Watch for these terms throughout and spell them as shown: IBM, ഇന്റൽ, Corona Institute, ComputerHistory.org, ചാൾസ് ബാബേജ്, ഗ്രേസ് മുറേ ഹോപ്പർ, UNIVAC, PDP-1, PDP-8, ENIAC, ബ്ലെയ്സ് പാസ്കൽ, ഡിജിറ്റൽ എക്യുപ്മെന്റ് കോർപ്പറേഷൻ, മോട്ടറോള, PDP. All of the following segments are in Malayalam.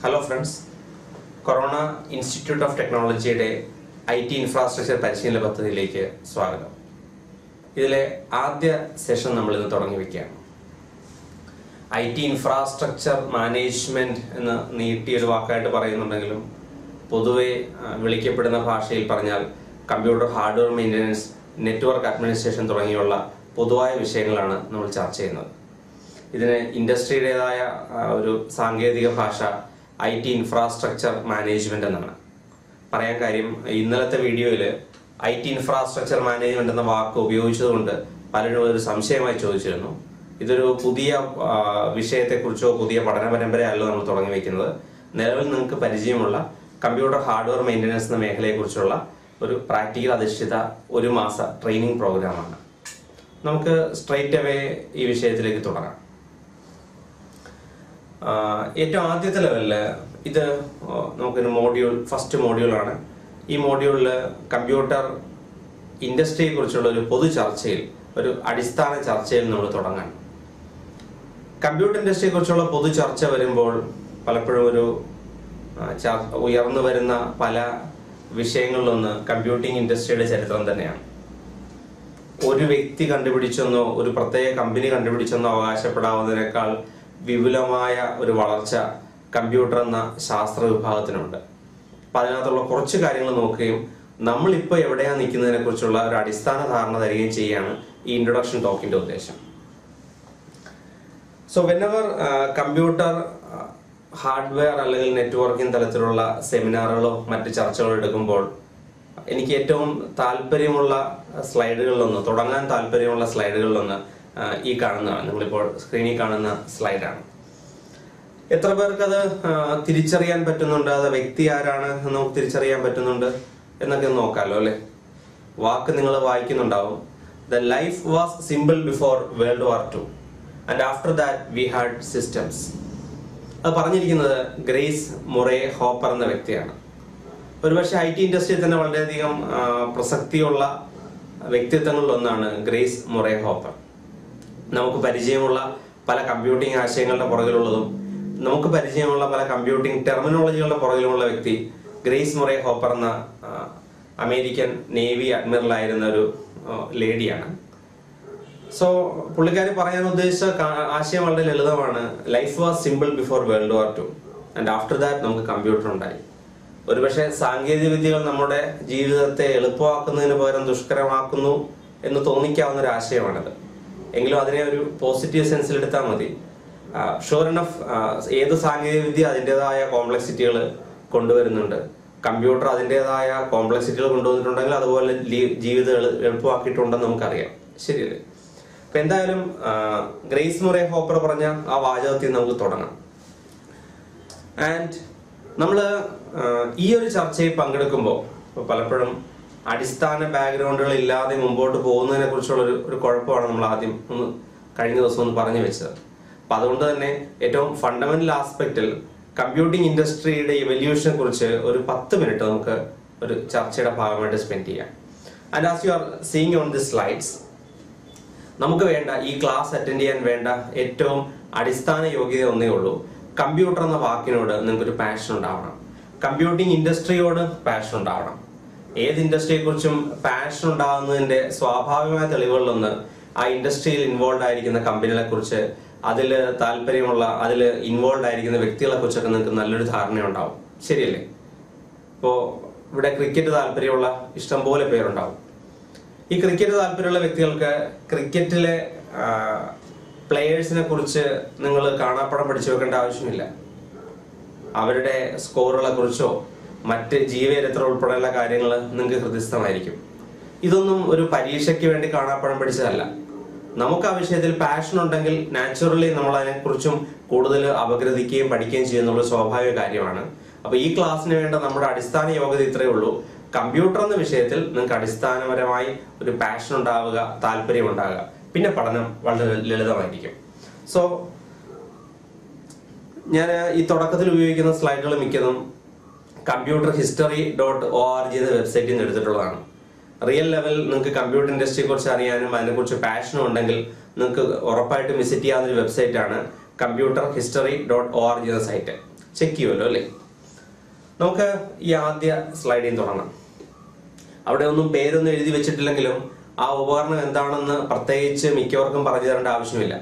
Hello friends, Corona institute of ടെക്നോളജിയുടെ ഐ ടി ഇൻഫ്രാസ്ട്രക്ചർ പരിശീലന പദ്ധതിയിലേക്ക് സ്വാഗതം. ഇതിലെ ആദ്യ സെഷൻ നമ്മളിന്ന് തുടങ്ങി വയ്ക്കുകയാണ്. ഐ ടി ഇൻഫ്രാസ്ട്രക്ചർ മാനേജ്മെൻറ്റ് എന്ന് നീട്ടിയൊരു വാക്കായിട്ട് പറയുന്നുണ്ടെങ്കിലും പൊതുവെ വിളിക്കപ്പെടുന്ന ഭാഷയിൽ പറഞ്ഞാൽ computer hardware maintenance, network administration തുടങ്ങിയുള്ള പൊതുവായ വിഷയങ്ങളാണ് നമ്മൾ ചർച്ച ചെയ്യുന്നത്. ഇതിന് ഇൻഡസ്ട്രിയുടേതായ ഒരു സാങ്കേതിക ഭാഷ ഐ ടി ഇൻഫ്രാസ്ട്രക്ചർ മാനേജ്മെൻ്റ് എന്നാണ് പറയാൻ കാര്യം. ഇന്നലത്തെ വീഡിയോയിൽ ഐ ടി ഇൻഫ്രാസ്ട്രക്ചർ മാനേജ്മെൻ്റ് എന്ന വാക്ക് ഉപയോഗിച്ചതുകൊണ്ട് പലരും ഒരു സംശയമായി ചോദിച്ചിരുന്നു. ഇതൊരു പുതിയ വിഷയത്തെക്കുറിച്ചോ പുതിയ പഠന പരമ്പരയല്ല നമ്മൾ തുടങ്ങി വയ്ക്കുന്നത്. നിലവിൽ നിങ്ങൾക്ക് പരിചയമുള്ള കമ്പ്യൂട്ടർ ഹാർഡ്വെയർ മെയിൻ്റനൻസ് എന്ന മേഖലയെക്കുറിച്ചുള്ള ഒരു പ്രാക്ടിക്കൽ അധിഷ്ഠിത ഒരു മാസ ട്രെയിനിങ് പ്രോഗ്രാമാണ്. നമുക്ക് സ്ട്രെയിറ്റ് അവേ ഈ വിഷയത്തിലേക്ക് തുടങ്ങാം. ഏറ്റവും ആദ്യത്തെ ലെവലിൽ ഇത് നമുക്കൊരു മോഡ്യൂൾ, ഫസ്റ്റ് മോഡ്യൂളാണ്. ഈ മോഡ്യൂളിൽ കമ്പ്യൂട്ടർ ഇൻഡസ്ട്രിയെക്കുറിച്ചുള്ള ഒരു പൊതു ചർച്ചയിൽ, ഒരു അടിസ്ഥാന ചർച്ചയിൽ നമ്മൾ തുടങ്ങാൻ. കമ്പ്യൂട്ടർ ഇൻഡസ്ട്രിയെക്കുറിച്ചുള്ള പൊതു ചർച്ച വരുമ്പോൾ പലപ്പോഴും ഒരു ഉയർന്നു വരുന്ന പല വിഷയങ്ങളിലൊന്ന് കമ്പ്യൂട്ടിംഗ് ഇൻഡസ്ട്രിയുടെ ചരിത്രം തന്നെയാണ്. ഒരു വ്യക്തി കണ്ടുപിടിച്ചെന്നോ ഒരു പ്രത്യേക കമ്പനി കണ്ടുപിടിച്ചെന്നോ അവകാശപ്പെടാവുന്നതിനേക്കാൾ വിപുലമായ ഒരു വളർച്ച കമ്പ്യൂട്ടർ എന്ന ശാസ്ത്ര വിഭാഗത്തിനുണ്ട്. അപ്പം അതിനകത്തുള്ള കുറച്ച് കാര്യങ്ങൾ നോക്കുകയും നമ്മളിപ്പോൾ എവിടെയാണ് നിൽക്കുന്നതിനെ കുറിച്ചുള്ള ഒരു അടിസ്ഥാന ധാരണ തരികയും ചെയ്യുകയാണ് ഈ ഇൻട്രൊഡക്ഷൻ ടോക്കിൻ്റെ ഉദ്ദേശം. സോ വെനെവർ കമ്പ്യൂട്ടർ ഹാർഡ്വെയർ അല്ലെങ്കിൽ നെറ്റ്വർക്കിംഗ് തലത്തിലുള്ള സെമിനാറുകളോ മറ്റ് ചർച്ചകളോ എടുക്കുമ്പോൾ എനിക്ക് ഏറ്റവും താല്പര്യമുള്ള സ്ലൈഡുകളിലൊന്ന്, തുടങ്ങാൻ താല്പര്യമുള്ള സ്ലൈഡുകളിലൊന്ന് ഈ കാണുന്നതാണ്, നിങ്ങളിപ്പോൾ സ്ക്രീനിൽ കാണുന്ന സ്ലൈഡാണ്. എത്ര പേർക്കത് തിരിച്ചറിയാൻ പറ്റുന്നുണ്ട്? അത് വ്യക്തി ആരാണ് നമുക്ക് തിരിച്ചറിയാൻ പറ്റുന്നുണ്ട് എന്നൊക്കെ നോക്കാമല്ലോ അല്ലേ? വാക്ക് നിങ്ങൾ വായിക്കുന്നുണ്ടാവും. The life was simple before world war two and after that we had systems. അത് പറഞ്ഞിരിക്കുന്നത് ഗ്രേസ് മുറേ ഹോപ്പർ എന്ന വ്യക്തിയാണ്. ഒരുപക്ഷെ ഐ ടി ഇൻഡസ്ട്രിയിൽ തന്നെ വളരെയധികം പ്രസക്തിയുള്ള വ്യക്തിത്വങ്ങളിലൊന്നാണ് ഗ്രേസ് മുറേ ഹോപ്പർ. നമുക്ക് പരിചയമുള്ള പല കമ്പ്യൂട്ടിംഗ് ആശയങ്ങളുടെ പുറകിലുള്ളതും നമുക്ക് പരിചയമുള്ള പല കമ്പ്യൂട്ടിംഗ് ടെർമിനോളജികളുടെ പുറകിലുമുള്ള വ്യക്തി ഗ്രേസ് മുറേ ഹോപ്പർ എന്ന അമേരിക്കൻ നേവി അഡ്മിറലായിരുന്ന ഒരു ലേഡിയാണ്. സോ പുള്ളിക്കാരി പറയാൻ ഉദ്ദേശിച്ച ആശയം വളരെ ലളിതമാണ്. Life was simple before world war two and after that നമുക്ക് കമ്പ്യൂട്ടർ ഉണ്ടായി. ഒരുപക്ഷെ സാങ്കേതിക വിദ്യകൾ നമ്മുടെ ജീവിതത്തെ എളുപ്പമാക്കുന്നതിന് പകരം ദുഷ്കരമാക്കുന്നു എന്ന് തോന്നിക്കാവുന്ന ഒരു ആശയമാണിത്. എങ്കിലും അതിനെ ഒരു പോസിറ്റീവ് സെൻസിൽ എടുത്താൽ മതി. ഷുവർ എനഫ് ഏത് സാങ്കേതികവിദ്യ അതിൻ്റെതായ കോംപ്ലക്സിറ്റികൾ കൊണ്ടുവരുന്നുണ്ട്. കമ്പ്യൂട്ടർ അതിൻ്റെതായ കോംപ്ലക്സിറ്റികൾ കൊണ്ടുവന്നിട്ടുണ്ടെങ്കിൽ അതുപോലെ ജീവിതം എളുപ്പമാക്കിയിട്ടുണ്ടെന്ന് നമുക്കറിയാം, ശരിയല്ലേ? അപ്പം എന്തായാലും ഗ്രേസ് മുറേ ഹോപ്പർ പറഞ്ഞ ആ വാചകത്തിൽ നമുക്ക് തുടങ്ങാം. ആൻഡ് നമ്മൾ ഈ ഒരു ചർച്ചയിൽ പങ്കെടുക്കുമ്പോൾ പലപ്പോഴും അടിസ്ഥാന ബാക്ക്ഗ്രൗണ്ടുകൾ ഇല്ലാതെ മുമ്പോട്ട് പോകുന്നതിനെ കുറിച്ചുള്ളൊരു കുഴപ്പമാണ് നമ്മൾ ആദ്യം കഴിഞ്ഞ ദിവസം പറഞ്ഞു വെച്ചത്. അപ്പം അതുകൊണ്ട് തന്നെ ഏറ്റവും ഫണ്ടമെന്റൽ ആസ്പെക്റ്റിൽ കമ്പ്യൂട്ടിംഗ് ഇൻഡസ്ട്രിയുടെ ഇവല്യൂഷനെ കുറിച്ച് ഒരു 10 മിനിറ്റ് നമുക്ക് ഒരു ചർച്ചയുടെ ഭാഗമായിട്ട് സ്പെൻഡ് ചെയ്യാം. And as you are seeing on the slides, നമുക്ക് വേണ്ട ഈ ക്ലാസ് അറ്റൻഡ് ചെയ്യാൻ വേണ്ട ഏറ്റവും അടിസ്ഥാന യോഗ്യത ഒന്നേ ഉള്ളൂ. കമ്പ്യൂട്ടർ എന്ന വാക്കിനോട് നിങ്ങൾക്കൊരു പാഷൻ ഉണ്ടാവണം. കമ്പ്യൂട്ടിംഗ് ഇൻഡസ്ട്രിയോട് പാഷൻ ഉണ്ടാവണം. ഏത് ഇൻഡസ്ട്രിയെക്കുറിച്ചും പാഷൻ ഉണ്ടാകുന്നതിൻ്റെ സ്വാഭാവികമായ തെളിവുകളിലൊന്ന് ആ ഇൻഡസ്ട്രിയിൽ ഇൻവോൾവ് ആയിരിക്കുന്ന കമ്പനികളെക്കുറിച്ച്, അതിൽ താല്പര്യമുള്ള, അതിൽ ഇൻവോൾവ് ആയിരിക്കുന്ന വ്യക്തികളെക്കുറിച്ചൊക്കെ നിങ്ങൾക്ക് നല്ലൊരു ധാരണയുണ്ടാവും, ശരിയല്ലേ? ഇപ്പോൾ ഇവിടെ ക്രിക്കറ്റ് താല്പര്യമുള്ള ഇഷ്ടംപോലെ പേരുണ്ടാവും. ഈ ക്രിക്കറ്റ് താല്പര്യമുള്ള വ്യക്തികൾക്ക് ക്രിക്കറ്റിലെ പ്ലെയേഴ്സിനെ കുറിച്ച് നിങ്ങൾ കാണാപ്പടം പഠിച്ചു വെക്കേണ്ട ആവശ്യമില്ല. അവരുടെ സ്കോറുകളെക്കുറിച്ചോ മറ്റ് ജീവചരിത്രം ഉൾപ്പെടെയുള്ള കാര്യങ്ങൾ നിങ്ങൾക്ക് ഹൃദയസ്ഥമായിരിക്കും. ഇതൊന്നും ഒരു പരീക്ഷയ്ക്ക് വേണ്ടി കാണാപ്പടം പഠിച്ചതല്ല. നമുക്ക് ആ വിഷയത്തിൽ പാഷൻ ഉണ്ടെങ്കിൽ നാച്ചുറലി നമ്മൾ അതിനെക്കുറിച്ചും കൂടുതൽ അപഗ്രഥിക്കുകയും പഠിക്കുകയും ചെയ്യുന്നുള്ള സ്വാഭാവിക കാര്യമാണ്. അപ്പോൾ ഈ ക്ലാസ്സിന് വേണ്ട നമ്മുടെ അടിസ്ഥാന യോഗ്യത ഇത്രയേ ഉള്ളൂ. കമ്പ്യൂട്ടർ എന്ന വിഷയത്തിൽ നിങ്ങൾക്ക് അടിസ്ഥാനപരമായി ഒരു പാഷൻ ഉണ്ടാവുക, താല്പര്യം ഉണ്ടാവുക, പിന്നെ പഠനം വളരെ ലളിതമായിരിക്കും. സോ ഞാൻ ഈ തുടക്കത്തിൽ ഉപയോഗിക്കുന്ന സ്ലൈഡുകൾ മിക്കതും ComputerHistory.org എന്ന വെബ്സൈറ്റിൽ നിന്ന് എടുത്തിട്ടുള്ളതാണ്. റിയൽ ലെവൽ നിങ്ങൾക്ക് കമ്പ്യൂട്ടർ ഇൻഡസ്ട്രിയെ കുറിച്ച് അറിയാനും അതിനെക്കുറിച്ച് പാഷനും ഉണ്ടെങ്കിൽ നിങ്ങൾക്ക് ഉറപ്പായിട്ടും വിസിറ്റ് ചെയ്യാവുന്ന ഒരു വെബ്സൈറ്റാണ് ComputerHistory.org എന്ന സൈറ്റ്. check ചെയ്യുമല്ലോ. നമുക്ക് ഈ ആദ്യ സ്ലൈഡിൽ തുടങ്ങാം. അവിടെ ഒന്നും പേരൊന്നും എഴുതി വെച്ചിട്ടില്ലെങ്കിലും ആ ഉപകരണം എന്താണെന്ന് പ്രത്യേകിച്ച് മിക്കവർക്കും പറഞ്ഞു തരേണ്ട ആവശ്യമില്ല.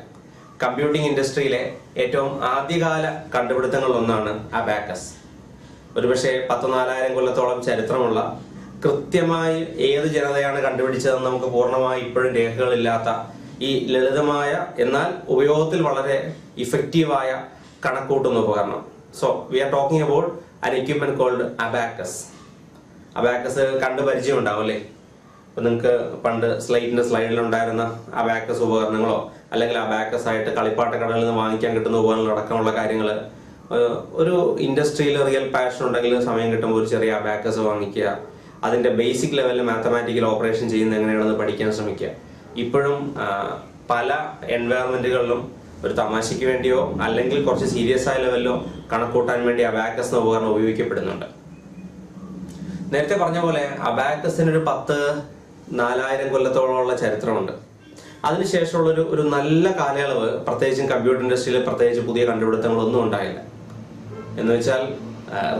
കമ്പ്യൂട്ടിംഗ് ഇൻഡസ്ട്രിയിലെ ഏറ്റവും ആദ്യകാല കണ്ടുപിടുത്തങ്ങളിലൊന്നാണ് അബാക്കസ്. ഒരുപക്ഷെ 14,000 കൊല്ലത്തോളം ചരിത്രമുള്ള, കൃത്യമായി ഏത് ജനതയാണ് കണ്ടുപിടിച്ചതെന്ന് നമുക്ക് പൂർണ്ണമായി ഇപ്പോഴും രേഖകളില്ലാത്ത ഈ ലളിതമായ എന്നാൽ ഉപയോഗത്തിൽ വളരെ ഇഫക്റ്റീവായ കണക്കൂട്ടുന്ന ഉപകരണം. So we are talking about an equipment called abacus. Abacus കണ്ട് പരിചയം ഉണ്ടാവും അല്ലേ? ഇപ്പം നിങ്ങൾക്ക് പണ്ട് സ്ലൈഡിലുണ്ടായിരുന്ന അബാക്കസ് ഉപകരണങ്ങളോ അല്ലെങ്കിൽ അബാക്കസ് ആയിട്ട് കളിപ്പാട്ട കടകളിൽ നിന്ന് വാങ്ങിക്കാൻ കിട്ടുന്ന ഉപകരണങ്ങൾ അടക്കമുള്ള കാര്യങ്ങൾ, ഒരു ഇൻഡസ്ട്രിയിൽ റിയൽ പാഷൻ ഉണ്ടെങ്കിൽ സമയം കിട്ടുമ്പോൾ ഒരു ചെറിയ അബാക്കസ് വാങ്ങിക്കുക, അതിൻ്റെ ബേസിക് ലെവലിൽ മാത്തമാറ്റിക്കൽ ഓപ്പറേഷൻ ചെയ്യുന്നത് എങ്ങനെയാണെന്ന് പഠിക്കാൻ ശ്രമിക്കുക. ഇപ്പോഴും പല എൻവയറമെൻറ്റുകളിലും ഒരു തമാശയ്ക്ക് വേണ്ടിയോ അല്ലെങ്കിൽ കുറച്ച് സീരിയസ് ആയ ലെവലിലോ കണക്കൂട്ടാൻ വേണ്ടി അബാക്കസ് എന്ന ഉപകരണം ഉപയോഗിക്കപ്പെടുന്നുണ്ട്. നേരത്തെ പറഞ്ഞ പോലെ അബാക്കസിനൊരു 14,000 കൊല്ലത്തോളമുള്ള ചരിത്രമുണ്ട്. അതിനുശേഷമുള്ളൊരു നല്ല കാലയളവ് പ്രത്യേകിച്ചും കമ്പ്യൂട്ടർ ഇൻഡസ്ട്രിയിൽ പ്രത്യേകിച്ച് പുതിയ കണ്ടുപിടുത്തങ്ങളൊന്നും ഉണ്ടായില്ല. എന്ന് വെച്ചാൽ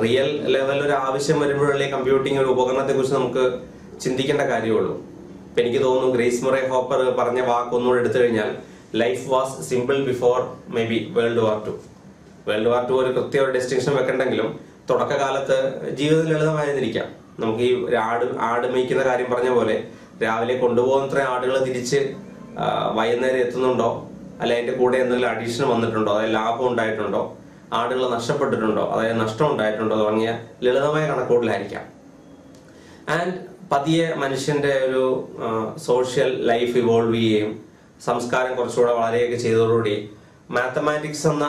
റിയൽ ലെവലിൽ ഒരു ആവശ്യം വരുമ്പോഴല്ലേ കമ്പ്യൂട്ടിംഗ് ഒരു ഉപകരണത്തെക്കുറിച്ച് നമുക്ക് ചിന്തിക്കേണ്ട കാര്യമുള്ളൂ. ഇപ്പം എനിക്ക് തോന്നുന്നു ഗ്രേസ് മുറേ ഹോപ്പർ പറഞ്ഞ വാക്കൊന്നുകൂടെ എടുത്തു കഴിഞ്ഞാൽ, life was simple before maybe world war 2. World war 2 ഒരു കൃത്യ ഡിസ്റ്റിങ്ഷൻ വെക്കണ്ടെങ്കിലും തുടക്കകാലത്ത് ജീവിതം ലളിതമായിരുന്നിരിക്കാം. നമുക്ക് ഈ ആട് മേയ്ക്കുന്ന കാര്യം പറഞ്ഞ പോലെ രാവിലെ കൊണ്ടുപോകുന്നത്ര ആടുകൾ തിരിച്ച് വൈകുന്നേരം എത്തുന്നുണ്ടോ, അല്ല അതിൻ്റെ കൂടെ എന്തെങ്കിലും അഡീഷൻ വന്നിട്ടുണ്ടോ, അതായത് ലാഭം ഉണ്ടായിട്ടുണ്ടോ, ആടുകൾ നഷ്ടപ്പെട്ടിട്ടുണ്ടോ, അതായത് നഷ്ടം ഉണ്ടായിട്ടുണ്ടോ തുടങ്ങിയ ലളിതമായ കണക്കൂട്ടിലായിരിക്കാം. ആൻഡ് പതിയെ മനുഷ്യൻ്റെ ഒരു സോഷ്യൽ ലൈഫ് ഇവോൾവ് ചെയ്യുകയും സംസ്കാരം കുറച്ചുകൂടെ വളരെയൊക്കെ ചെയ്തതോടുകൂടി മാത്തമാറ്റിക്സ് എന്ന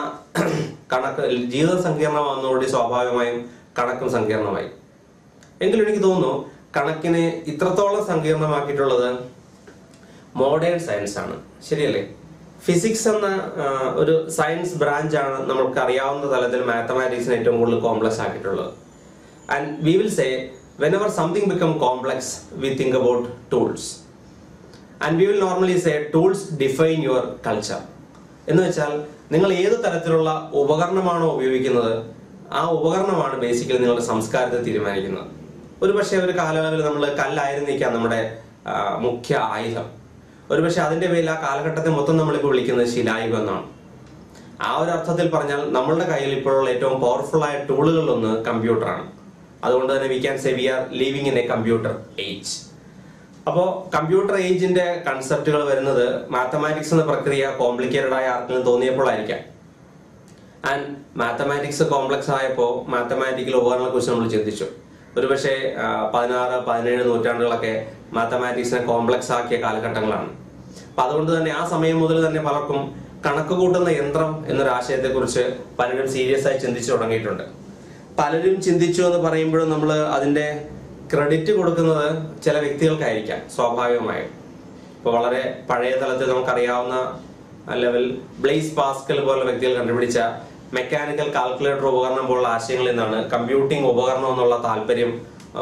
കണക്ക് ജീവിതം സങ്കീർണമാകുന്നതോടുകൂടി സ്വാഭാവികമായും കണക്കും സങ്കീർണമായി. എങ്കിലും എനിക്ക് തോന്നുന്നു കണക്കിനെ ഇത്രത്തോളം സങ്കീർണമാക്കിയിട്ടുള്ളത് മോഡേൺ സയൻസ് ആണ്, ശരിയല്ലേ? ഫിസിക്സ് എന്ന ഒരു സയൻസ് ബ്രാഞ്ചാണ് നമുക്ക് അറിയാവുന്ന തലത്തിൽ മാത്തമാറ്റിക്സിന് ഏറ്റവും കൂടുതൽ കോംപ്ലക്സ് ആക്കിയിട്ടുള്ളത്. And we will say whenever something become complex we think about tools, and we will normally say tools define your culture. എന്ന് വെച്ചാൽ നിങ്ങൾ ഏത് തരത്തിലുള്ള ഉപകരണമാണോ ഉപയോഗിക്കുന്നത്, ആ ഉപകരണമാണ് ബേസിക്കലി നിങ്ങളുടെ സംസ്കാരത്തെ തീരുമാനിക്കുന്നത്. ഒരുപക്ഷെ ഒരു കാലയളവിൽ നമ്മൾ കല്ലായിരുന്നിരിക്കാം നമ്മുടെ മുഖ്യ ആയുധം. ഒരുപക്ഷെ അതിൻ്റെ പേരിൽ ആ കാലഘട്ടത്തെ മൊത്തം നമ്മളിപ്പോൾ വിളിക്കുന്നത് ശിലായുഗം എന്നാണ്. ആ ഒരു അർത്ഥത്തിൽ പറഞ്ഞാൽ നമ്മളുടെ കയ്യിൽ ഇപ്പോഴുള്ള ഏറ്റവും പവർഫുൾ ആയ ടൂളുകളിലൊന്ന് കമ്പ്യൂട്ടറാണ്. അതുകൊണ്ട് തന്നെ we can say we are living in a computer age. അപ്പോൾ കമ്പ്യൂട്ടർ ഏജിന്റെ കൺസെപ്റ്റുകൾ വരുന്നത് മാത്തമാറ്റിക്സ് എന്ന പ്രക്രിയ കോംപ്ലിക്കേറ്റഡ് ആയ ആർക്കും തോന്നിയപ്പോഴായിരിക്കാം. ആൻഡ് മാത്തമാറ്റിക്സ് കോംപ്ലക്സ് ആയപ്പോൾ മാത്തമാറ്റിക്കൽ ഉപകരണങ്ങളെ കുറിച്ച് നമ്മൾ ചിന്തിച്ചു. ഒരുപക്ഷെ 16, 17 നൂറ്റാണ്ടുകളൊക്കെ മാത്തമാറ്റിക്സിനെ കോംപ്ലക്സ് ആക്കിയ കാലഘട്ടങ്ങളാണ്. അപ്പം അതുകൊണ്ട് തന്നെ ആ സമയം മുതൽ തന്നെ പലർക്കും കണക്ക് കൂട്ടുന്ന യന്ത്രം എന്നൊരു ആശയത്തെക്കുറിച്ച് പലരും സീരിയസ് ആയി ചിന്തിച്ചു തുടങ്ങിയിട്ടുണ്ട്. പലരും ചിന്തിച്ചു എന്ന് പറയുമ്പോഴും നമ്മൾ അതിൻ്റെ ക്രെഡിറ്റ് കൊടുക്കുന്നത് ചില വ്യക്തികൾക്കായിരിക്കാം സ്വാഭാവികമായും. ഇപ്പോൾ വളരെ പഴയ തലത്തിൽ നമുക്കറിയാവുന്ന ലെവൽ ബ്ലെയ്സ് പാസ്കൽ പോലുള്ള വ്യക്തികൾ കണ്ടുപിടിച്ച മെക്കാനിക്കൽ കാൽക്കുലേറ്റർ ഉപകരണം പോലുള്ള ആശയങ്ങളിൽ നിന്നാണ് കമ്പ്യൂട്ടിംഗ് ഉപകരണം എന്നുള്ള താല്പര്യം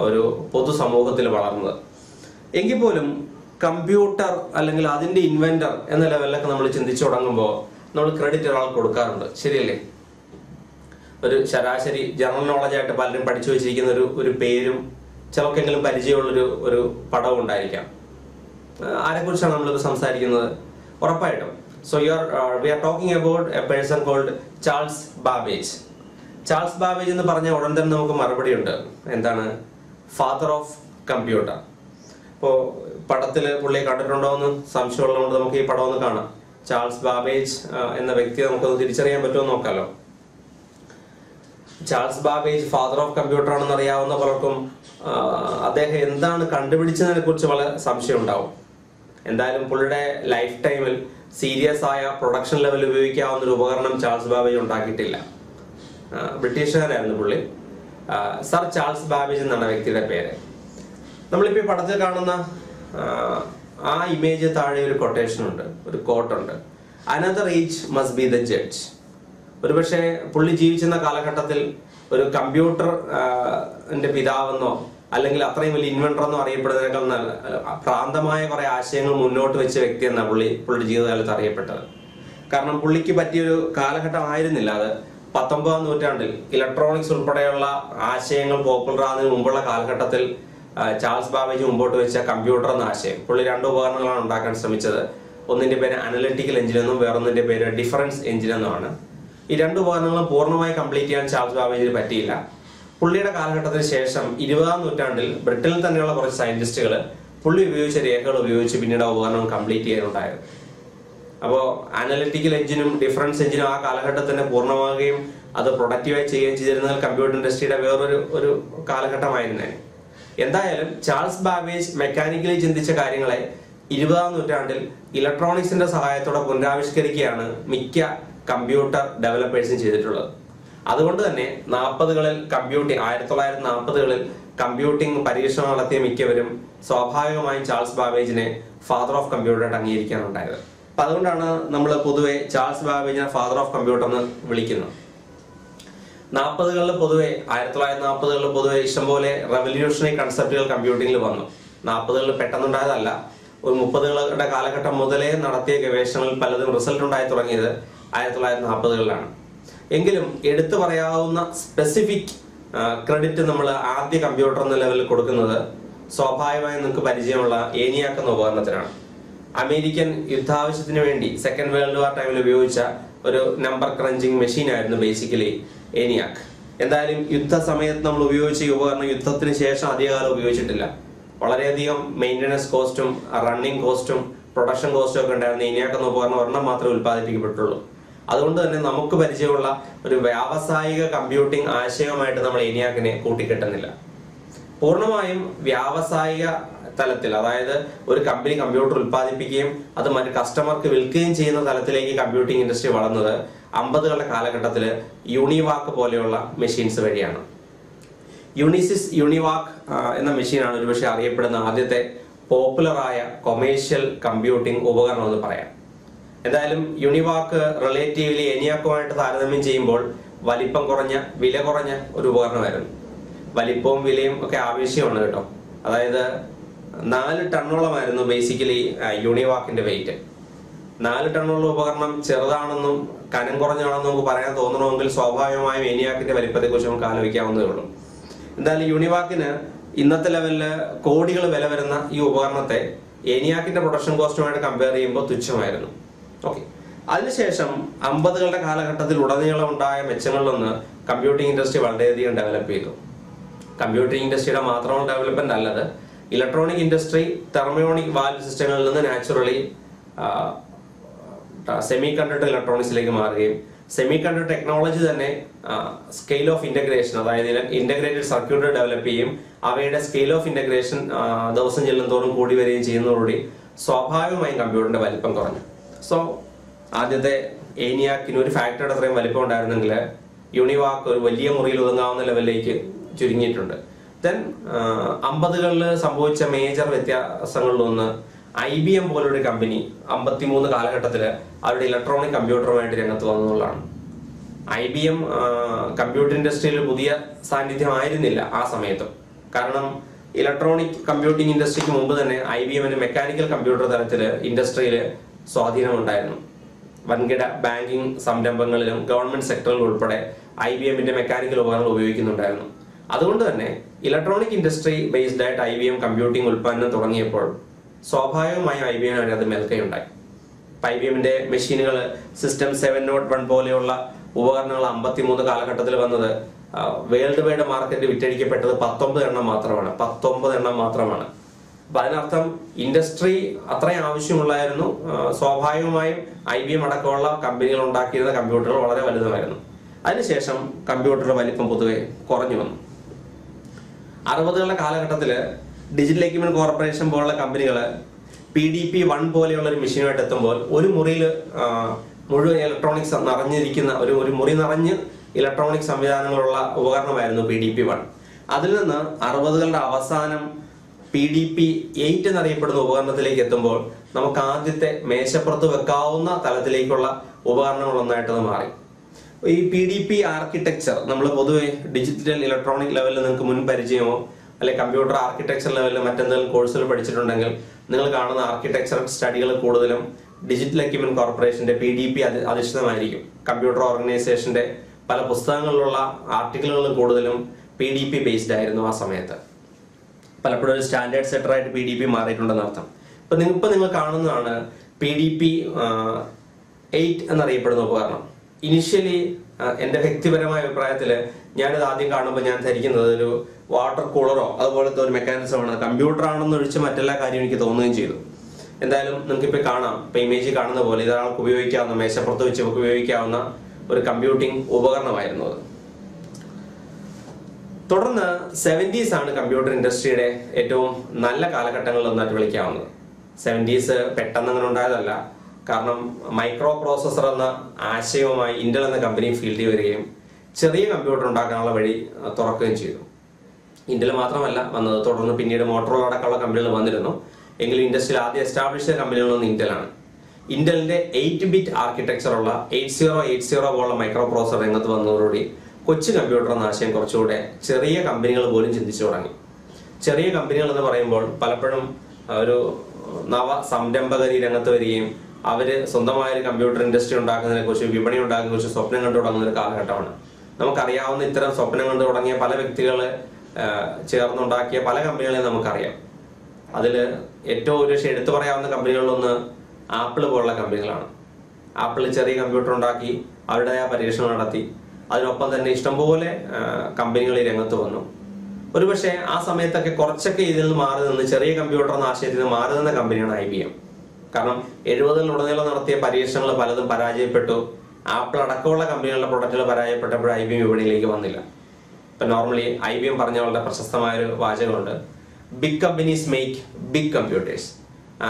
ഒരു പൊതുസമൂഹത്തിൽ വളർന്നത്. എങ്കിൽ പോലും കമ്പ്യൂട്ടർ അല്ലെങ്കിൽ അതിൻ്റെ ഇൻവെൻറ്റർ എന്ന ലെവലിലൊക്കെ നമ്മൾ ചിന്തിച്ചു തുടങ്ങുമ്പോൾ നമ്മൾ ക്രെഡിറ്റ് ഒരാൾ കൊടുക്കാറുണ്ട്, ശരിയല്ലേ? ഒരു ശരാശരി ജനറൽ നോളജായിട്ട് പലരും പഠിച്ചു വെച്ചിരിക്കുന്ന ഒരു പേരും ചിലർക്കെങ്കിലും പരിചയമുള്ളൊരു പടവും ഉണ്ടായിരിക്കാം. ആരെക്കുറിച്ചാണ് നമ്മളിപ്പോൾ സംസാരിക്കുന്നത്? ഉറപ്പായിട്ടും so we are talking about a person called ചാൾസ് ബാബേജ്. ചാൾസ് ബാബേജ് എന്ന് പറഞ്ഞ ഉടൻ തന്നെ നമുക്ക് മറുപടിയുണ്ട്. എന്താണ്? Father of computer. ഇപ്പോൾ പടത്തിൽ പുള്ളിയെ കണ്ടിട്ടുണ്ടോ എന്ന് സംശയമുള്ളതുകൊണ്ട് നമുക്ക് ഈ പടം ഒന്ന് കാണാം. ചാൾസ് ബാബേജ് എന്ന വ്യക്തിയെ നമുക്കൊന്ന് തിരിച്ചറിയാൻ പറ്റുമോ നോക്കാമല്ലോ. ചാൾസ് ബാബേജ് father of computer ആണെന്ന് അറിയാവുന്ന പലർക്കും അദ്ദേഹം എന്താണ് കണ്ടുപിടിച്ചതിനെ കുറിച്ച് വളരെ സംശയം ഉണ്ടാവും. എന്തായാലും പുള്ളിയുടെ ലൈഫ് ടൈമിൽ സീരിയസ് ആയ പ്രൊഡക്ഷൻ ലെവൽ ഉപയോഗിക്കാവുന്ന ഒരു ഉപകരണം ചാൾസ് ബാബേജ് ഉണ്ടാക്കിയിട്ടില്ല. ബ്രിട്ടീഷുകാരായിരുന്നു പുള്ളി. സർ ചാൾസ് ബാബേജ് എന്നാണ് വ്യക്തിയുടെ പേര്. നമ്മളിപ്പോൾ ഈ പടത്തിൽ കാണുന്ന ആ ഇമേജ് താഴെ ഒരു കൊട്ടേഷൻ ഉണ്ട്, ഒരു കോട്ടുണ്ട്. Another age must be the judge. ഒരുപക്ഷെ പുള്ളി ജീവിച്ചിരുന്ന കാലഘട്ടത്തിൽ ഒരു കമ്പ്യൂട്ടറിന്റെ പിതാവെന്നോ അല്ലെങ്കിൽ അത്രയും വലിയ ഇൻവെൻറ്ററെന്നോ അറിയപ്പെടുന്നതിനേക്കാൾ പ്രാന്തമായ കുറെ ആശയങ്ങൾ മുന്നോട്ട് വെച്ച വ്യക്തി എന്ന പുള്ളിയുടെ ജീവിതകാലത്ത് അറിയപ്പെട്ടത്. കാരണം പുള്ളിക്ക് പറ്റിയൊരു കാലഘട്ടം ആയിരുന്നില്ല അത്. പത്തൊമ്പതാം നൂറ്റാണ്ടിൽ ഇലക്ട്രോണിക്സ് ഉൾപ്പെടെയുള്ള ആശയങ്ങൾ പോപ്പുലറാകുന്നതിന് മുമ്പുള്ള കാലഘട്ടത്തിൽ ചാൾസ് ബാബേജ് മുമ്പോട്ട് വെച്ച കമ്പ്യൂട്ടർ എന്ന ആശയം. പുള്ളി രണ്ട് ഉപകരണങ്ങളാണ് ഉണ്ടാക്കാൻ ശ്രമിച്ചത്. ഒന്നിൻ്റെ പേര് അനലിറ്റിക്കൽ എഞ്ചിനെന്നും വേറൊന്നിൻ്റെ പേര് ഡിഫറൻസ് എഞ്ചിനെന്നുമാണ്. ഈ രണ്ട് ഉപകരണങ്ങളും പൂർണ്ണമായി കംപ്ലീറ്റ് ചെയ്യാൻ ചാൾസ് ബാബേജിന് പറ്റിയില്ല. പുള്ളിയുടെ കാലഘട്ടത്തിന് ശേഷം ഇരുപതാം നൂറ്റാണ്ടിൽ ബ്രിട്ടനിൽ തന്നെയുള്ള കുറച്ച് സയൻറ്റിസ്റ്റുകൾ പുള്ളി ഉപയോഗിച്ച രേഖകൾ ഉപയോഗിച്ച് പിന്നീട് ആ ഉപകരണം കംപ്ലീറ്റ് ചെയ്യാനുണ്ടായത്. അപ്പോൾ അനലിറ്റിക്കൽ എഞ്ചിനും ഡിഫറൻസ് എഞ്ചിനും ആ കാലഘട്ടത്തിൻ്റെ പൂർണ്ണമാവുകയും അത് പ്രൊഡക്റ്റീവായി ചെയ്യുകയും ചെയ്തിരുന്നത് കമ്പ്യൂട്ടർ ഇൻഡസ്ട്രിയുടെ വേറൊരു കാലഘട്ടമായിരുന്നേ. എന്തായാലും ചാൾസ് ബാബേജ് മെക്കാനിക്കലി ചിന്തിച്ച കാര്യങ്ങളെ ഇരുപതാം നൂറ്റാണ്ടിൽ ഇലക്ട്രോണിക്സിൻ്റെ സഹായത്തോടെ പുനരാവിഷ്കരിക്കുകയാണ് മിക്ക കമ്പ്യൂട്ടർ ഡെവലപ്പേഴ്സും ചെയ്തിട്ടുള്ളത്. അതുകൊണ്ട് തന്നെ 1940-കളിൽ കമ്പ്യൂട്ടിംഗ് പരീക്ഷണം നടത്തിയ മിക്കവരും സ്വാഭാവികമായും ചാൾസ് ബാബേജിനെ ഫാദർ ഓഫ് കമ്പ്യൂട്ടറായിട്ട് അംഗീകരിക്കാനുണ്ടായത്. അപ്പം അതുകൊണ്ടാണ് നമ്മൾ പൊതുവെ ചാൾസ് ബാബേജിനെ ഫാദർ ഓഫ് കമ്പ്യൂട്ടർ എന്ന് വിളിക്കുന്നത്. 1940-കളിൽ ഇഷ്ടംപോലെ റെവല്യൂഷണറി കൺസെപ്റ്റുകൾ കമ്പ്യൂട്ടിങ്ങിൽ വന്നു. 40-കളിൽ പെട്ടെന്നുണ്ടായതല്ല. ഒരു 30-കളുടെ കാലഘട്ടം മുതലേ നടത്തിയ ഗവേഷണങ്ങളിൽ പലതും റിസൾട്ട് ഉണ്ടായി തുടങ്ങിയത് 1940-കളിലാണ്. എങ്കിലും എടുത്തു പറയാവുന്ന സ്പെസിഫിക് ക്രെഡിറ്റ് നമ്മൾ ആദ്യ കമ്പ്യൂട്ടർ എന്ന ലെവലിൽ കൊടുക്കുന്നത് സ്വാഭാവികമായി നിങ്ങൾക്ക് പരിചയമുള്ള ENIAC എന്ന ഉപകരണത്തിനാണ്. അമേരിക്കൻ യുദ്ധാവശ്യത്തിന് വേണ്ടി സെക്കൻഡ് വേൾഡ് വാർ ടൈമിൽ ഉപയോഗിച്ച ഒരു നമ്പർ ക്രഞ്ചിങ് മെഷീൻ ആയിരുന്നു ബേസിക്കലി ENIAC. എന്തായാലും യുദ്ധ സമയത്ത് നമ്മൾ ഉപയോഗിച്ച ഈ ഉപകരണം യുദ്ധത്തിന് ശേഷം അധികകാലം ഉപയോഗിച്ചിട്ടില്ല. വളരെയധികം മെയിൻ്റനൻസ് കോസ്റ്റും റണ്ണിങ് കോസ്റ്റും പ്രൊഡക്ഷൻ കോസ്റ്റും ഒക്കെ ഉണ്ടായിരുന്ന ENIAC എന്ന ഉപകരണം ഒരെണ്ണം മാത്രമേ ഉൽപ്പാദിപ്പിക്കപ്പെട്ടുള്ളൂ. അതുകൊണ്ട് തന്നെ നമുക്ക് പരിചയമുള്ള ഒരു വ്യാവസായിക കമ്പ്യൂട്ടിംഗ് ആശയവുമായിട്ട് നമ്മൾ ENIAC-നെ കൂട്ടിക്കെട്ടുന്നില്ല. പൂർണ്ണമായും വ്യാവസായിക തലത്തിൽ, അതായത് ഒരു കമ്പനി കമ്പ്യൂട്ടർ ഉൽപ്പാദിപ്പിക്കുകയും അത് മറ്റ് കസ്റ്റമർക്ക് വിൽക്കുകയും ചെയ്യുന്ന തലത്തിലേക്ക് കമ്പ്യൂട്ടിംഗ് ഇൻഡസ്ട്രി വളർന്നത് 50-കളുടെ കാലഘട്ടത്തിൽ യൂണിവാക്ക് പോലെയുള്ള മെഷീൻസ് വഴിയാണ്. യൂണിവാക്ക് എന്ന മെഷീനാണ് ഒരുപക്ഷെ അറിയപ്പെടുന്ന ആദ്യത്തെ പോപ്പുലറായ കൊമേഴ്ഷ്യൽ കമ്പ്യൂട്ടിംഗ് ഉപകരണം എന്ന് പറയാം. എന്തായാലും യൂണിവാക്ക് റിലേറ്റീവ്ലി ENIAC-ഉമായിട്ട് താരതമ്യം ചെയ്യുമ്പോൾ വലിപ്പം കുറഞ്ഞ, വില കുറഞ്ഞ ഒരു ഉപകരണമായിരുന്നു. വലിപ്പവും വിലയും ഒക്കെ ആവശ്യമാണ് കേട്ടോ. അതായത് 4 ടണ്ണോളമായിരുന്നു ബേസിക്കലി യൂണിവാക്കിന്റെ വെയിറ്റ്. 4 ടണ്ണോളം ഉപകരണം ചെറുതാണെന്നും കനം കുറഞ്ഞാണെന്നും നമുക്ക് പറയാൻ തോന്നണമെങ്കിൽ സ്വാഭാവികമായും ENIAC-ന്റെ വലിപ്പത്തെക്കുറിച്ച് നമുക്ക് ആലോചിക്കാവുന്നതേ ഉള്ളൂ. എന്തായാലും യൂണിവാക്കിന് ഇന്നത്തെ ലെവലില് കോടികൾ വില വരുന്ന ഈ ഉപകരണത്തെ ENIAC-ന്റെ പ്രൊഡക്ഷൻ കോസ്റ്റുമായിട്ട് കമ്പയർ ചെയ്യുമ്പോൾ തുച്ഛമായിരുന്നു. ഓക്കെ, അതിനുശേഷം 50-കളുടെ കാലഘട്ടത്തിൽ ഉടനീളം ഉണ്ടായ മെച്ചങ്ങളിലൊന്ന് കമ്പ്യൂട്ടിംഗ് ഇൻഡസ്ട്രി വളരെയധികം ഡെവലപ്പ് ചെയ്തു. കമ്പ്യൂട്ടിംഗ് ഇൻഡസ്ട്രിയുടെ മാത്രമുള്ള ഡെവലപ്മെന്റ് അല്ലത്. ഇലക്ട്രോണിക് ഇൻഡസ്ട്രി തെർമോണിക് വാൽവ് സിസ്റ്റങ്ങളിൽ നിന്ന് നാച്ചുറലി സെമി കണ്ടക്ടർ ഇലക്ട്രോണിക്സിലേക്ക് മാറുകയും സെമി കണ്ടക്ടർ ടെക്നോളജി തന്നെ സ്കെയിൽ ഓഫ് ഇന്റഗ്രേഷൻ, അതായത് ഇന്റഗ്രേറ്റഡ് സർക്യൂട്ട് ഡെവലപ്പ് ചെയ്യും, അവയുടെ സ്കെയിൽ ഓഫ് ഇന്റഗ്രേഷൻ ദിവസം ചെല്ലുന്നതോടും കൂടി വരികയും ചെയ്യുന്നതോടുകൂടി സ്വാഭാവികമായും കമ്പ്യൂട്ടറിന്റെ വലിപ്പം കുറഞ്ഞു. സോ ആദ്യത്തെ ENIAC-ന് ഒരു ഫാക്ടറിയുടെ അത്രയും വലിപ്പം ഉണ്ടായിരുന്നെങ്കിൽ യൂണിവാക്ക് ഒരു വലിയ മുറിയിൽ ഒതുങ്ങാവുന്ന ലെവലിലേക്ക് ചുരുങ്ങിയിട്ടുണ്ട്. ദെൻ 50-കളിൽ സംഭവിച്ച മേജർ വ്യത്യാസങ്ങളിലൊന്ന് IBM പോലൊരു കമ്പനി 53 കാലഘട്ടത്തിൽ അവരുടെ ഇലക്ട്രോണിക് കമ്പ്യൂട്ടറുമായിട്ട് രംഗത്ത് വന്നതുള്ളതാണ്. IBM കമ്പ്യൂട്ടർ ഇൻഡസ്ട്രിയിൽ പുതിയ സാന്നിധ്യമായിരുന്നില്ല ആ സമയത്ത്. കാരണം ഇലക്ട്രോണിക് കമ്പ്യൂട്ടിംഗ് ഇൻഡസ്ട്രിക്ക് മുമ്പ് തന്നെ IBM-ന് മെക്കാനിക്കൽ കമ്പ്യൂട്ടർ തലത്തിൽ ഇൻഡസ്ട്രിയിൽ സ്വാധീനമുണ്ടായിരുന്നു. വൻകിട ബാങ്കിങ് സംരംഭങ്ങളിലും ഗവൺമെന്റ് സെക്ടറിലും ഉൾപ്പെടെ IBM-ന്റെ മെക്കാനിക്കൽ ഉപകരണങ്ങൾ ഉപയോഗിക്കുന്നുണ്ടായിരുന്നു. അതുകൊണ്ട് തന്നെ ഇലക്ട്രോണിക് ഇൻഡസ്ട്രി ബേസ്ഡ് ആയിട്ട് IBM കമ്പ്യൂട്ടിംഗ് ഉൽപ്പാദനം തുടങ്ങിയപ്പോൾ സ്വാഭാവികമായും IBM അതിനകത്ത് മേൽക്കൈയുണ്ടായി. ഇപ്പം IBM-ന്റെ മെഷീനുകൾ സിസ്റ്റം 701 പോലെയുള്ള ഉപകരണങ്ങൾ 53 കാലഘട്ടത്തിൽ വന്നത് വേൾഡ് വൈഡ് മാർക്കറ്റ് വിറ്റഴിക്കപ്പെട്ടത് 19 എണ്ണം മാത്രമാണ്. അപ്പം അതിനർത്ഥം ഇൻഡസ്ട്രി അത്രയും ആവശ്യമുള്ളായിരുന്നു. സ്വാഭാവികമായും IBM അടക്കമുള്ള കമ്പനികൾ ഉണ്ടാക്കിയിരുന്ന കമ്പ്യൂട്ടറുകൾ വളരെ വലുതായിരുന്നു. അതിനുശേഷം കമ്പ്യൂട്ടറുടെ വലിപ്പം പൊതുവെ കുറഞ്ഞു വന്നു. 60-കളുടെ കാലഘട്ടത്തിൽ ഡിജിറ്റൽ എക്യുപ്മെന്റ് കോർപ്പറേഷൻ പോലുള്ള കമ്പനികൾ PDP-1 പോലെയുള്ള ഒരു മെഷീനുമായിട്ട് എത്തുമ്പോൾ ഒരു മുറിയിൽ മുഴുവൻ ഇലക്ട്രോണിക്സ് നിറഞ്ഞിരിക്കുന്ന ഒരു മുറി നിറഞ്ഞ് ഇലക്ട്രോണിക് സംവിധാനങ്ങളുള്ള ഉപകരണമായിരുന്നു PDP-1. അതിൽ നിന്ന് 60-കളുടെ അവസാനം PDP-8 എന്നറിയപ്പെടുന്ന ഉപകരണത്തിലേക്ക് എത്തുമ്പോൾ നമുക്ക് ആദ്യത്തെ മേശപ്പുറത്ത് വെക്കാവുന്ന തലത്തിലേക്കുള്ള ഉപകരണങ്ങളൊന്നായിട്ടത് മാറി. ഈ PDP ആർക്കിടെക്ചർ നമ്മൾ പൊതുവെ ഡിജിറ്റൽ ഇലക്ട്രോണിക് ലെവലിൽ നിങ്ങൾക്ക് മുൻ പരിചയമോ അല്ലെങ്കിൽ കമ്പ്യൂട്ടർ ആർക്കിടെക്ചർ ലെവലിൽ മറ്റെന്തെങ്കിലും കോഴ്സുകൾ പഠിച്ചിട്ടുണ്ടെങ്കിൽ നിങ്ങൾ കാണുന്ന ആർക്കിടെക്ചർ സ്റ്റഡികൾ കൂടുതലും ഡിജിറ്റൽ എക്യുപ്മെന്റ് കോർപ്പറേഷന്റെ PDP അധിഷ്ഠിതമായിരിക്കും. കമ്പ്യൂട്ടർ ഓർഗനൈസേഷന്റെ പല പുസ്തകങ്ങളിലുള്ള ആർട്ടിക്കിളുകളും കൂടുതലും പി ഡി പി ബേസ്ഡ് ആയിരുന്നു ആ സമയത്ത്. പലപ്പോഴും ഒരു സ്റ്റാൻഡേർഡ് സെറ്ററായിട്ട് പി ഡി പി മാറിയിട്ടുണ്ടെന്ന് അർത്ഥം. ഇപ്പം നിങ്ങൾ കാണുന്നതാണ് PDP-8 എന്നറിയപ്പെടുന്ന ഉപകരണം. ഇനിഷ്യലി എൻ്റെ വ്യക്തിപരമായ അഭിപ്രായത്തിൽ ഞാനിത് ആദ്യം കാണുമ്പോൾ ഞാൻ ധരിക്കുന്നത് ഒരു വാട്ടർ കൂളറോ അതുപോലത്തെ ഒരു മെക്കാനിസമാണ്, കമ്പ്യൂട്ടർ ആണെന്നൊഴിച്ച് മറ്റെല്ലാ കാര്യം എനിക്ക് തോന്നുകയും ചെയ്തു. എന്തായാലും നിങ്ങൾക്കിപ്പോൾ കാണാം, ഇപ്പോൾ ഇമേജിൽ കാണുന്ന പോലെ ഇതാൾക്ക് ഉപയോഗിക്കാവുന്ന, മേശപ്പുറത്ത് വെച്ച് ഉപയോഗിക്കാവുന്ന ഒരു കമ്പ്യൂട്ടിംഗ് ഉപകരണമായിരുന്നു അത്. തുടർന്ന് 70s ആണ് കമ്പ്യൂട്ടർ ഇൻഡസ്ട്രിയുടെ ഏറ്റവും നല്ല കാലഘട്ടങ്ങളിൽ ഒന്നായിട്ട് വിളിക്കാവുന്നത്. 70s പെട്ടെന്ന് അങ്ങനെ ഉണ്ടായതല്ല, കാരണം മൈക്രോ പ്രോസസ്സർ എന്ന ആശയവുമായി ഇന്റൽ എന്ന കമ്പനി ഫീൽഡിൽ വരികയും ചെറിയ കമ്പ്യൂട്ടർ ഉണ്ടാക്കാനുള്ള വഴി തുറക്കുകയും ചെയ്തു. ഇന്റൽ മാത്രമല്ല വന്നത്, തുടർന്ന് പിന്നീട് മോട്ടറോള അടക്കമുള്ള കമ്പനികൾ വന്നിരുന്നു. എങ്കിലും ഇൻഡസ്ട്രിയിൽ ആദ്യം എസ്റ്റാബ്ലിഷ്ഡ് കമ്പനികളൊന്നും ഇന്റലാണ്. ഇന്റലിന്റെ 8-bit ആർക്കിടെക്ചറുള്ള 8080 പോലുള്ള മൈക്രോ പ്രോസസർ രംഗത്ത് വന്നതോടുകൂടി കൊച്ചു കമ്പ്യൂട്ടർ എന്ന ആശയം കുറച്ചുകൂടെ ചെറിയ കമ്പനികൾ പോലും ചിന്തിച്ചു തുടങ്ങി. ചെറിയ കമ്പനികൾ എന്ന് പറയുമ്പോൾ പലപ്പോഴും ഒരു നവ സംരംഭകർ ഈ രംഗത്ത് വരികയും അവര് സ്വന്തമായൊരു കമ്പ്യൂട്ടർ ഇൻഡസ്ട്രി ഉണ്ടാക്കുന്നതിനെ കുറിച്ച്, വിപണി ഉണ്ടാക്കുന്നതിനെ കുറിച്ച് സ്വപ്നം കണ്ടു തുടങ്ങുന്ന ഒരു കാലഘട്ടമാണ്. നമുക്കറിയാവുന്ന ഇത്തരം സ്വപ്നം കണ്ടു തുടങ്ങിയ പല വ്യക്തികളെ ചേർന്നുണ്ടാക്കിയ പല കമ്പനികളെയും നമുക്കറിയാം. അതിൽ ഏറ്റവും ഒരു പക്ഷേ എടുത്തു പറയാവുന്ന കമ്പനികളിലൊന്ന് ആപ്പിൾ പോലുള്ള കമ്പനികളാണ്. ആപ്പിൾ ചെറിയ കമ്പ്യൂട്ടർ ഉണ്ടാക്കി അവരുടെ പരീക്ഷണം നടത്തി, അതിനൊപ്പം തന്നെ ഇഷ്ടംപോലെ കമ്പനികൾ ഈ രംഗത്ത് വന്നു. ഒരുപക്ഷെ ആ സമയത്തൊക്കെ കുറച്ചൊക്കെ ഇതിൽ നിന്ന് മാറി നിന്ന്, ചെറിയ കമ്പ്യൂട്ടർ എന്ന ആശയത്തിൽ നിന്ന് മാറി നിന്ന കമ്പനിയാണ് IBM. കാരണം 70s-ൽ നടത്തിയ പരീക്ഷണങ്ങൾ പലതും പരാജയപ്പെട്ടു. ആപ്പിൾ അടക്കമുള്ള കമ്പനികളുടെ പ്രൊഡക്റ്റുകൾ പരാജയപ്പെട്ടപ്പോൾ IBM വിപണിയിലേക്ക് വന്നില്ല. ഇപ്പം നോർമലി IBM പറഞ്ഞ വളരെ പ്രശസ്തമായൊരു വാചകമുണ്ട്, big companies make big computers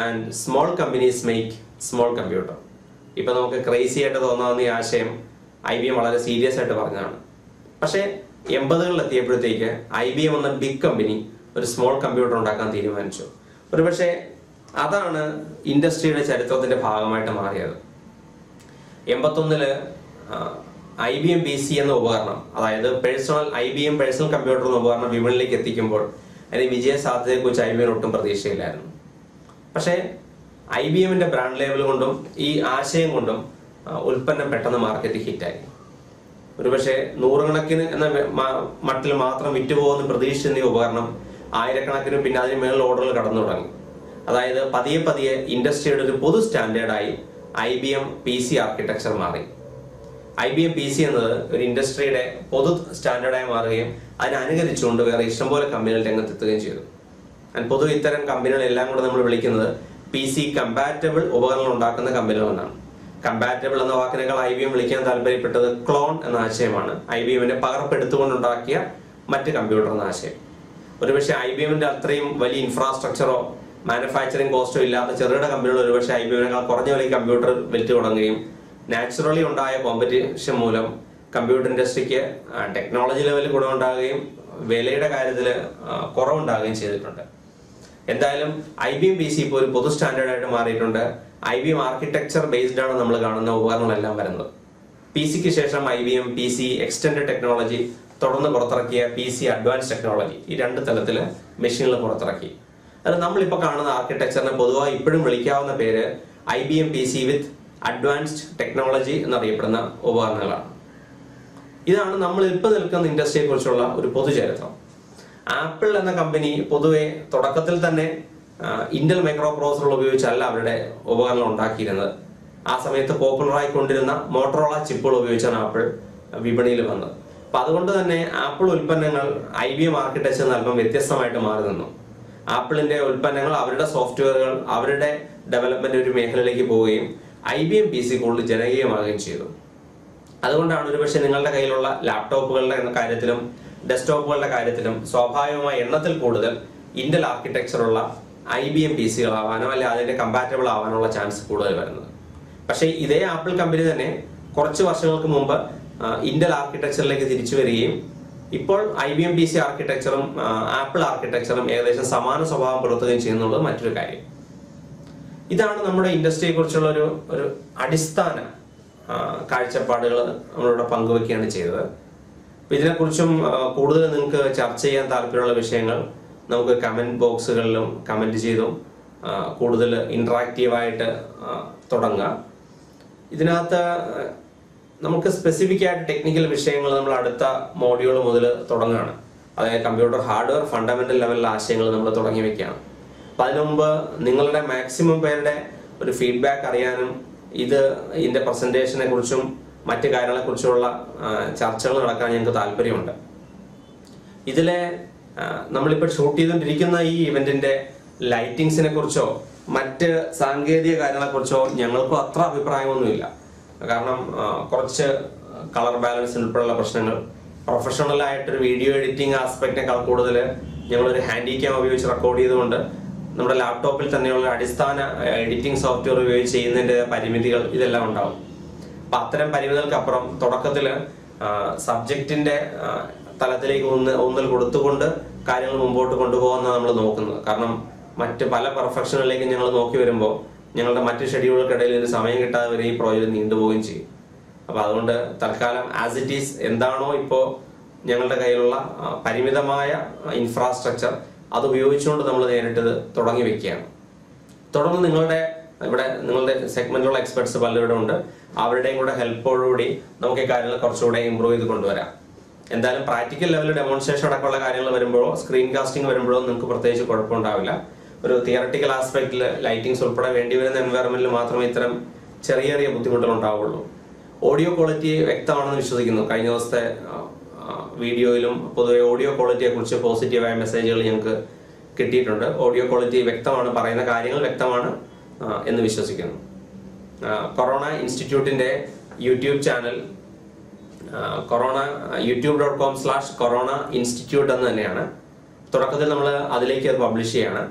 and small companies make small computer. ഇപ്പം നമുക്ക് ക്രേസി ആയിട്ട് തോന്നാവുന്ന ഈ ആശയം IBM വളരെ സീരിയസ് ആയിട്ട് പറഞ്ഞതാണ്. പക്ഷേ 80s എത്തിയപ്പോഴത്തേക്ക് IBM എന്ന ബിഗ് കമ്പനി ഒരു സ്മോൾ കമ്പ്യൂട്ടർ ഉണ്ടാക്കാൻ തീരുമാനിച്ചു. ഒരുപക്ഷെ അതാണ് ഇൻഡസ്ട്രിയുടെ ചരിത്രത്തിന്റെ ഭാഗമായിട്ട് മാറിയത്. 81-ൽ IBM PC എന്ന ഉപകരണം, അതായത് IBM പേഴ്സണൽ കമ്പ്യൂട്ടർ എന്ന ഉപകരണം വിപണിയിലേക്ക് എത്തിക്കുമ്പോൾ അതിന് വിജയ സാധ്യതയെക്കുറിച്ച് IBM ഒട്ടും പ്രതീക്ഷയില്ലായിരുന്നു. പക്ഷേ IBMന്റെ ബ്രാൻഡ് ലേബൽ കൊണ്ടും ഈ ആശയം കൊണ്ടും ഉൽപ്പന്നം പെട്ടെന്ന് മാർക്കറ്റിൽ ഹിറ്റായി. ഒരുപക്ഷെ 100 കണക്കിന് എന്ന മട്ടിൽ മാത്രം വിറ്റുപോകുന്ന പ്രതീക്ഷിച്ച ഈ ഉപകരണം 1000 കണക്കിന്, പിന്നെ അതിന് മേളിൽ ഓർഡറുകൾ കടന്നു തുടങ്ങി. അതായത് പതിയെ പതിയെ ഇൻഡസ്ട്രിയുടെ ഒരു പൊതു സ്റ്റാൻഡേർഡായി IBM PC ആർക്കിടെക്ചർ മാറി. IBM PC എന്നത് ഒരു ഇൻഡസ്ട്രിയുടെ പൊതു സ്റ്റാൻഡേർഡായി മാറുകയും അതിനനുകരിച്ചുകൊണ്ട് വേറെ ഇഷ്ടംപോലെ കമ്പനികൾ രംഗത്തെത്തുകയും ചെയ്തു. പൊതുവെ ഇത്തരം കമ്പനികളെല്ലാം കൂടെ നമ്മൾ വിളിക്കുന്നത് PC-compatible ഉപകരണങ്ങൾ ഉണ്ടാക്കുന്ന കമ്പനികൾ എന്നാണ്. കമ്പാറ്റബിൾ എന്ന വാക്കിനേക്കാൾ IBM വിളിക്കാൻ താല്പര്യപ്പെട്ടത് ക്ലോൺ എന്ന ആശയമാണ്, IBMന്റെ പകർപ്പെടുത്തുകൊണ്ടുണ്ടാക്കിയ മറ്റ് കമ്പ്യൂട്ടർ എന്ന ആശയം. ഒരുപക്ഷെ IBMന്റെ അത്രയും വലിയ ഇൻഫ്രാസ്ട്രക്ചറോ മാനുഫാക്ചറിങ് കോസ്റ്റോ ഇല്ലാത്ത ചെറുകിട കമ്പനികൾ ഒരുപക്ഷെ IBMനേക്കാൾ കുറഞ്ഞ വലിയ കമ്പ്യൂട്ടർ വിറ്റ് തുടങ്ങുകയും നാച്ചുറലി ഉണ്ടായ കോമ്പറ്റീഷൻ മൂലം കമ്പ്യൂട്ടർ ഇൻഡസ്ട്രിക്ക് ടെക്നോളജി ലെവലിൽ ഗുണമുണ്ടാകുകയും വിലയുടെ കാര്യത്തിൽ കുറവുണ്ടാകുകയും ചെയ്തിട്ടുണ്ട്. എന്തായാലും IBM PC ഇപ്പോൾ ഒരു പൊതു സ്റ്റാൻഡേർഡായിട്ട് മാറിയിട്ടുണ്ട്. IBM ആർക്കിടെക്ചർ ബേസ്ഡ് ആണ് നമ്മൾ കാണുന്ന ഉപകരണങ്ങളെല്ലാം വരുന്നത്. PCക്ക് ശേഷം IBM PC എക്സ്റ്റെൻഡ് ടെക്നോളജി, തുടർന്ന് പുറത്തിറക്കിയ PC അഡ്വാൻസ് ടെക്നോളജി, ഈ രണ്ട് തലത്തിൽ മെഷീനുകൾ പുറത്തിറക്കി. അത് നമ്മളിപ്പോൾ കാണുന്ന ആർക്കിടെക്ചറിനെ പൊതുവായി ഇപ്പോഴും വിളിക്കാവുന്ന പേര് IBM PC with advanced technology എന്നറിയപ്പെടുന്ന ഉപകരണങ്ങളാണ്. ഇതാണ് നമ്മൾ ഇപ്പോൾ നിൽക്കുന്ന ഇൻഡസ്ട്രിയെ കുറിച്ചുള്ള ഒരു പൊതുചരിത്രം. ആപ്പിൾ എന്ന കമ്പനി പൊതുവെ തുടക്കത്തിൽ തന്നെ ഇന്റൽ മൈക്രോ പ്രോസസറുകൾ ഉപയോഗിച്ചല്ല അവരുടെ ഉപകരണം ഉണ്ടാക്കിയിരുന്നത്. ആ സമയത്ത് പോപ്പുലറായിക്കൊണ്ടിരുന്ന മോട്ടറോള ചിപ്പുകൾ ഉപയോഗിച്ചാണ് ആപ്പിൾ വിപണിയിൽ വന്നത്. അപ്പം അതുകൊണ്ട് തന്നെ ആപ്പിൾ ഉൽപ്പന്നങ്ങൾ IBM ആർക്കിടെക്ചറിൽ നിന്ന് അല്പം വ്യത്യസ്തമായിട്ട് മാറി നിന്നു. ആപ്പിളിന്റെ ഉൽപ്പന്നങ്ങൾ, അവരുടെ സോഫ്റ്റ്വെയറുകൾ, അവരുടെ ഡെവലപ്മെന്റ് ഒരു മേഖലയിലേക്ക് പോവുകയും IBM PC കൂടുതൽ ജനകീയമാകുകയും ചെയ്തു. അതുകൊണ്ടാണ് ഒരുപക്ഷെ നിങ്ങളുടെ കയ്യിലുള്ള ലാപ്ടോപ്പുകളുടെ കാര്യത്തിലും ഡെസ്ക്ടോപ്പുകളുടെ കാര്യത്തിലും സ്വാഭാവികമായ എണ്ണത്തിൽ കൂടുതൽ ഇന്റൽ ആർക്കിടെക്ചറുള്ള IBM PC കളാവാനോ അല്ലെങ്കിൽ അതിന്റെ കമ്പാറ്റബിൾ ആവാനുള്ള ചാൻസ് കൂടുതൽ വരുന്നത്. പക്ഷേ ഇതേ ആപ്പിൾ കമ്പനി തന്നെ കുറച്ച് വർഷങ്ങൾക്ക് മുമ്പ് ഇന്റൽ ആർക്കിടെക്ചറിലേക്ക് തിരിച്ചു വരികയും ഇപ്പോൾ IBM PC ആർക്കിടെക്ചറും ആപ്പിൾ ആർക്കിടെക്ചറും ഏകദേശം സമാന സ്വഭാവം പുലർത്തുകയും ചെയ്യുന്നുള്ളത് മറ്റൊരു കാര്യം. ഇതാണ് നമ്മുടെ ഇൻഡസ്ട്രിയെ കുറിച്ചുള്ള ഒരു അടിസ്ഥാന കാഴ്ചപ്പാടുകൾ നമ്മളിവിടെ പങ്കുവെക്കുകയാണ് ചെയ്തത്. ഇതിനെക്കുറിച്ചും കൂടുതൽ നിങ്ങൾക്ക് ചർച്ച ചെയ്യാൻ താല്പര്യമുള്ള വിഷയങ്ങൾ നമുക്ക് കമന്റ് ബോക്സുകളിലും കമന്റ് ചെയ്തും കൂടുതൽ ഇൻട്രാക്റ്റീവായിട്ട് തുടങ്ങാം. ഇതിനകത്ത് നമുക്ക് സ്പെസിഫിക് ആയിട്ട് ടെക്നിക്കൽ വിഷയങ്ങൾ നമ്മൾ അടുത്ത മോഡ്യൂൾ മുതൽ തുടങ്ങുകയാണ്. അതായത് കമ്പ്യൂട്ടർ ഹാർഡ്വെയർ ഫണ്ടമെന്റൽ ലെവലിലെ ആശയങ്ങൾ നമ്മൾ തുടങ്ങി വെക്കുകയാണ്. അപ്പം അതിനു മുമ്പ് നിങ്ങളുടെ മാക്സിമം പേരുടെ ഒരു ഫീഡ്ബാക്ക് അറിയാനും ഇതിൻ്റെ പ്രസൻറ്റേഷനെ കുറിച്ചും മറ്റു കാര്യങ്ങളെക്കുറിച്ചുമുള്ള ചർച്ചകൾ നടക്കാൻ ഞങ്ങൾക്ക് താല്പര്യമുണ്ട്. ഇതിലെ നമ്മളിപ്പോൾ ഷൂട്ട് ചെയ്തുകൊണ്ടിരിക്കുന്ന ഈ ഇവൻറ്റിൻ്റെ ലൈറ്റിങ്സിനെ കുറിച്ചോ മറ്റ് സാങ്കേതിക കാര്യങ്ങളെക്കുറിച്ചോ ഞങ്ങൾക്കും അത്ര അഭിപ്രായമൊന്നുമില്ല. കാരണം കുറച്ച് കളർ ബാലൻസ് ഉൾപ്പെടെയുള്ള പ്രശ്നങ്ങൾ, പ്രൊഫഷണലായിട്ടൊരു വീഡിയോ എഡിറ്റിംഗ് ആസ്പെക്റ്റിനേക്കാൾ കൂടുതൽ ഞങ്ങളൊരു ഹാൻഡി ക്യാം ഉപയോഗിച്ച് റെക്കോർഡ് ചെയ്തുകൊണ്ട് നമ്മുടെ ലാപ്ടോപ്പിൽ തന്നെയുള്ള അടിസ്ഥാന എഡിറ്റിംഗ് സോഫ്റ്റ്വെയർ ഉപയോഗിച്ച് ചെയ്യുന്നതിൻ്റെ പരിമിതികൾ ഇതെല്ലാം ഉണ്ടാകും. അപ്പം അത്തരം പരിമിതികൾക്കപ്പുറം തുടക്കത്തിൽ സബ്ജക്റ്റിൻ്റെ തലത്തിലേക്ക് ഊന്നൽ കൊടുത്തുകൊണ്ട് കാര്യങ്ങൾ മുമ്പോട്ട് കൊണ്ടുപോകുന്നതാണ് നമ്മൾ നോക്കുന്നത്. കാരണം മറ്റ് പല പെർഫെക്ഷനിലേക്കും ഞങ്ങൾ നോക്കി വരുമ്പോൾ ഞങ്ങളുടെ മറ്റ് ഷെഡ്യൂളുകൾക്കിടയിൽ ഒരു സമയം കിട്ടാതെ വരെ ഈ പ്രോജക്റ്റ് നീണ്ടുപോവുകയും ചെയ്യും. അപ്പോൾ അതുകൊണ്ട് തൽക്കാലം ആസ് ഇറ്റ് ഈസ് എന്താണോ ഇപ്പോൾ ഞങ്ങളുടെ കയ്യിലുള്ള പരിമിതമായ ഇൻഫ്രാസ്ട്രക്ചർ അത് ഉപയോഗിച്ചുകൊണ്ട് നമ്മൾ നേരിട്ടത് തുടങ്ങി വെക്കുകയാണ്. തുടർന്ന് നിങ്ങളുടെ സെഗ്മെൻറ്റിലുള്ള എക്സ്പെർട്സ് പലരുടെ ഉണ്ട്. അവരുടെയും കൂടെ ഹെൽപ്പോടുകൂടി നമുക്ക് ഈ കാര്യങ്ങൾ കുറച്ചുകൂടെ ഇമ്പ്രൂവ് ചെയ്ത് കൊണ്ടുവരാം. എന്തായാലും പ്രാക്ടിക്കൽ ലെവലിൽ ഡെമോൺസ്ട്രേഷൻ അടക്കമുള്ള കാര്യങ്ങൾ വരുമ്പോഴോ സ്ക്രീൻ കാസ്റ്റിംഗ് വരുമ്പോഴോ നിങ്ങൾക്ക് പ്രത്യേകിച്ച് കുഴപ്പമുണ്ടാവില്ല. ഒരു തിയററ്റിക്കൽ ആസ്പെക്റ്റിൽ ലൈറ്റിങ്സ് ഉൾപ്പെടെ വേണ്ടി വരുന്ന എൻവയറമെന്റിൽ മാത്രമേ ഇത്തരം ചെറിയ ചെറിയ ബുദ്ധിമുട്ടുകൾ ഉണ്ടാവുകയുള്ളൂ. ഓഡിയോ ക്വാളിറ്റി വ്യക്തമാണെന്ന് വിശ്വസിക്കുന്നു. കഴിഞ്ഞ ദിവസത്തെ വീഡിയോയിലും പൊതുവെ ഓഡിയോ ക്വാളിറ്റിയെക്കുറിച്ച് പോസിറ്റീവായ മെസ്സേജുകൾ ഞങ്ങൾക്ക് കിട്ടിയിട്ടുണ്ട്. ഓഡിയോ ക്വാളിറ്റി വ്യക്തമാണ്, പറയുന്ന കാര്യങ്ങൾ വ്യക്തമാണ് എന്ന് വിശ്വസിക്കുന്നു. കൊറോണ ഇൻസ്റ്റിറ്റ്യൂട്ടിൻ്റെ YouTube channel Corona youtube.com/Corona Institute എന്ന് തന്നെയാണ്. തുടക്കത്തിൽ നമ്മൾ അതിലേക്ക് അത് പബ്ലിഷ് ചെയ്യാണ്.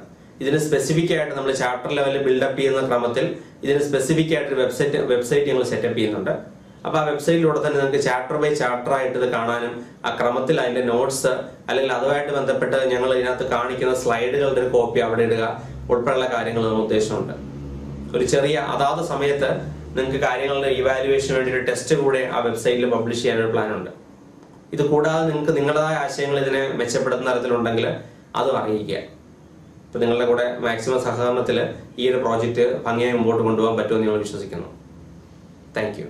ഇതിന് സ്പെസിഫിക് ആയിട്ട് നമ്മൾ ചാപ്റ്റർ ലെവലിൽ ബിൽഡപ്പ് ചെയ്യുന്ന ക്രമത്തിൽ ഇതിന് സ്പെസിഫിക് ആയിട്ട് വെബ്സൈറ്റ് ഞങ്ങൾ സെറ്റപ്പ് ചെയ്യുന്നുണ്ട്. അപ്പോൾ ആ വെബ്സൈറ്റിലൂടെ തന്നെ നിങ്ങൾക്ക് ചാപ്റ്റർ ബൈ ചാപ്റ്റർ ആയിട്ട് ഇത് കാണാനും ആ ക്രമത്തിൽ അതിൻ്റെ നോട്ട്സ് അല്ലെങ്കിൽ അതുമായിട്ട് ബന്ധപ്പെട്ട് ഞങ്ങൾ ഇതിനകത്ത് കാണിക്കുന്ന സ്ലൈഡുകളുടെ ഒരു കോപ്പി അവിടെ ഇടുക ഉൾപ്പെടെയുള്ള കാര്യങ്ങൾ നമ്മൾ ഉദ്ദേശമുണ്ട്. ഒരു ചെറിയ അതാത് സമയത്ത് നിങ്ങൾക്ക് കാര്യങ്ങളുടെ ഇവാലുവേഷന് വേണ്ടി ഒരു ടെസ്റ്റ് കൂടെ ആ വെബ്സൈറ്റിൽ പബ്ലിഷ് ചെയ്യാനൊരു പ്ലാനുണ്ട്. ഇത് കൂടാതെ നിങ്ങൾക്ക് നിങ്ങളുടേതായ ആശയങ്ങൾ ഇതിനെ മെച്ചപ്പെടുത്തുന്ന തരത്തിലുണ്ടെങ്കിൽ അതും അറിയിക്കുക. അപ്പോൾ നിങ്ങളുടെ കൂടെ മാക്സിമം സഹകരണത്തിൽ ഈ ഒരു പ്രോജക്റ്റ് ഭംഗിയായി മുമ്പോട്ട് കൊണ്ടുപോകാൻ പറ്റുമെന്ന് ഞങ്ങൾ വിശ്വസിക്കുന്നു. Thank U.